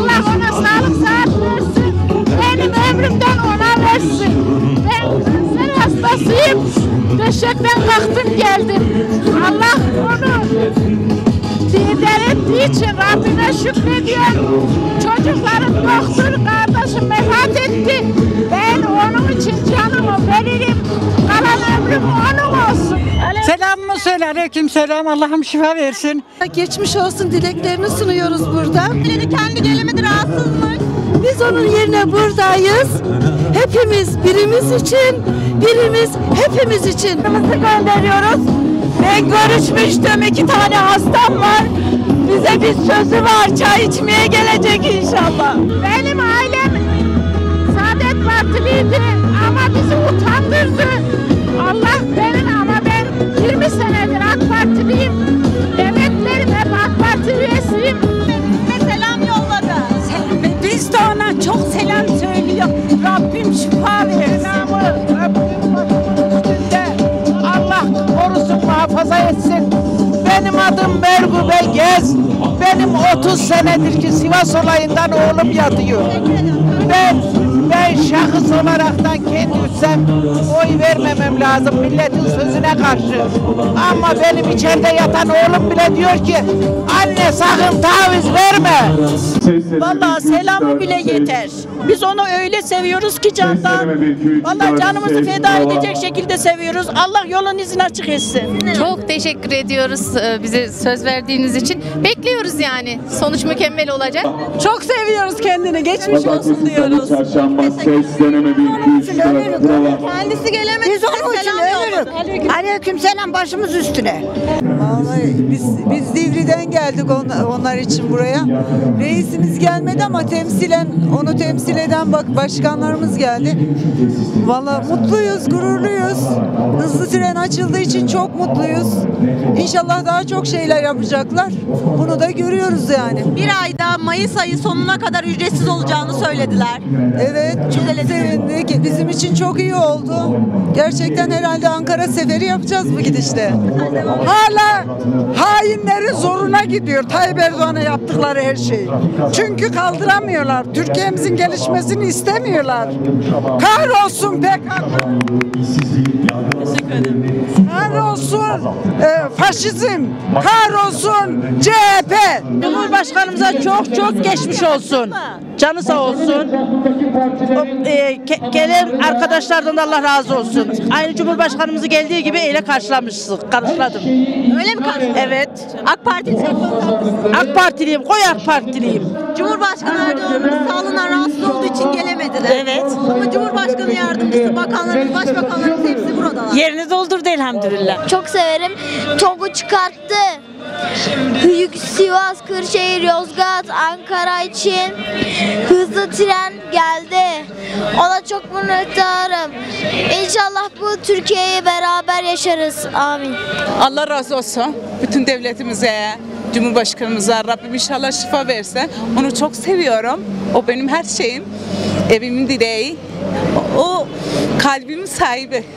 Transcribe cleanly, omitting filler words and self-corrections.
Allah ona sağlık sıhhat versin. Benim ömrümden ona versin. Ben kanser hastasıyım. Döşekten kalktım geldim. Allah onu lider ettiği için Rabbine şükrediyorum. Çocuklarım doktor kardeşim vefat etti. Ben onun için canımı veririm. Kalan ömrüm onun olsun. Selamımı söyle. Aleykümselam. Allah'ım şifa versin. Geçmiş olsun dileklerini sunuyoruz burada. Kendi gelemedi, rahatsızmış. Biz onun yerine buradayız. Hepimiz birimiz için, birimiz hepimiz için. Gönderiyoruz. Ben görüşmüştüm. 2 tane hastam var. Bize bir sözü var. Çay içmeye gelecek inşallah. Benim ailem Saadet Partiliydi ama bizi utandırdı. Allah benim ama ben 20 senedir AK Partiliyim. Emeklerim hep AK Parti üyesiyim. Ve selam yolladı. Biz de ona çok selam söylüyor. Rabbim şifa verir. Muhafaza etsin. Benim adım Bergu Belgez. Benim 30 senedir ki Sivas olayından oğlum yatıyor. Ben şahıs olaraktan kendi üstsem oy vermemem lazım milletin sözüne karşı. Ama benim içeride yatan oğlum bile diyor ki anne sakın taviz verme. Vallahi selamı bile yeter. Biz onu öyle seviyoruz ki candan. Vallahi canımızı feda edecek şekilde seviyoruz. Allah yolun izini açık etsin. Çok teşekkür ediyoruz bize söz verdiğiniz için. Bekliyoruz yani. Sonuç mükemmel olacak. Çok seviyoruz kendini. Geçmiş olsun diyoruz. Kendisi gelemedi. Biz onun için ölürük. Aleykümselam başımız üstüne. Vallahi biz Divri'den geldik onlar için buraya. Reisimiz gelmedi ama onu temsil eden başkanlarımız geldi. Vallahi mutluyuz, gururluyuz. Hızlı tren açıldığı için çok mutluyuz. İnşallah daha çok şeyler yapacaklar. Bunu da görüyoruz yani. Bir ayda Mayıs ayı sonuna kadar ücretsiz olacağını söylediler. Evet, çok sevindik. Bizim için çok iyi oldu. Gerçekten herhalde Ankara seferi yapacağız bu gidişte. Hala hainlerin zoruna gidiyor Tayyip Erdoğan'a yaptıkları her şeyi. Çünkü kaldıramıyorlar. Türkiye'mizin gelişmesini istemiyorlar. Kahrolsun PKK. Teşekkür ederim. Kahrolsun faşizm. Kahrolsun CHP. Cumhurbaşkanımıza çok çok geçmiş olsun. Canı sağ olsun. Gelen arkadaşlardan Allah razı olsun. Aynı Cumhurbaşkanımızı geldiği gibi eyle karşılamıştık. Karşıladım. Öyle mi karşıladın? Evet. AK Partili. AK Partiliyim. Koy AK Partiliyim. Cumhurbaşkanı Erdoğan'ın sağlığına rahatsız olduğu için gelemediler. Evet. Ama Cumhurbaşkanı yardımcısı, bakanlarımız, başbakanlarımız hepsi buradalar. Yerini doldurdu elhamdülillah. Çok severim. TOG'u çıkarttı. Sivas, Kırşehir, Yozgat, Ankara için hızlı tren geldi. Ona çok minnettarım. İnşallah bu Türkiye'yi beraber yaşarız. Amin. Allah razı olsun bütün devletimize, Cumhurbaşkanımıza. Rabbim inşallah şifa verse. Onu çok seviyorum. O benim her şeyim. Evimin direği. O kalbimin sahibi.